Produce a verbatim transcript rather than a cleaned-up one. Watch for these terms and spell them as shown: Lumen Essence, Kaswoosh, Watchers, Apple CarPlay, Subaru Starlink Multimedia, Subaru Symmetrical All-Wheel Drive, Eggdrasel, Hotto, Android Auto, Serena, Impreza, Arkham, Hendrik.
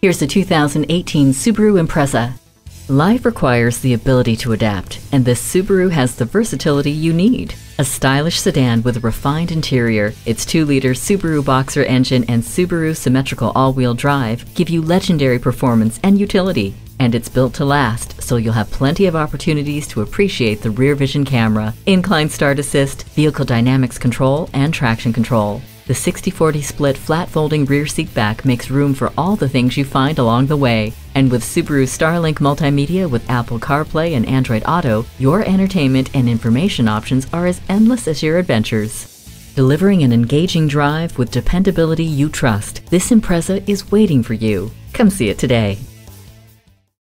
Here's the two thousand eighteen Subaru Impreza. Life requires the ability to adapt, and this Subaru has the versatility you need. A stylish sedan with a refined interior, its two liter Subaru Boxer engine and Subaru Symmetrical All-Wheel Drive give you legendary performance and utility. And it's built to last, so you'll have plenty of opportunities to appreciate the rear vision camera, incline start assist, vehicle dynamics control, and traction control. The sixty forty split flat folding rear seat back makes room for all the things you find along the way. And with Subaru Starlink Multimedia with Apple CarPlay and Android Auto, your entertainment and information options are as endless as your adventures. Delivering an engaging drive with dependability you trust, this Impreza is waiting for you. Come see it today.